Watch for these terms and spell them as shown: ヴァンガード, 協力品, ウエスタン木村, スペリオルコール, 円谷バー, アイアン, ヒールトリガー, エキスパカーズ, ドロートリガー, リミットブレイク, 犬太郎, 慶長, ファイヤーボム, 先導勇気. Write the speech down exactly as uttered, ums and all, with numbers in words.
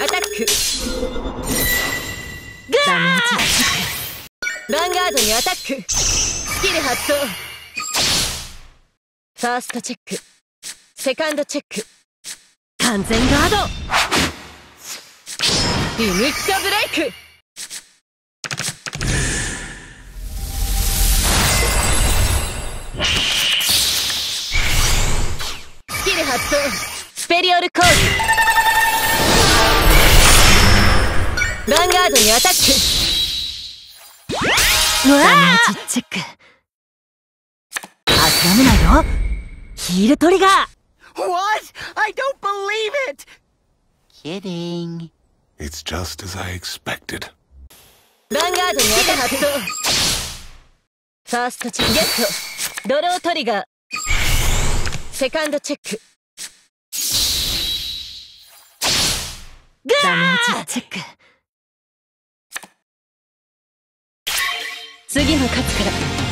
アタック。ガー！ヴァンガードにアタック。スキル発動。ファーストチェック、セカンドチェック、完全ガード。リミットブレイク。スキル発動。スペリオルコール。ヴァンガードにアタック。うわー！ダメージチェック。諦めないよ。ヒールトリガー。What? I don't believe it. Kidding. It's just as I expected. ヴァンガードにアタック。ファーストチェックゲット。ドロートリガー、セカンドチェック、ダメージチェック。次の勝つから。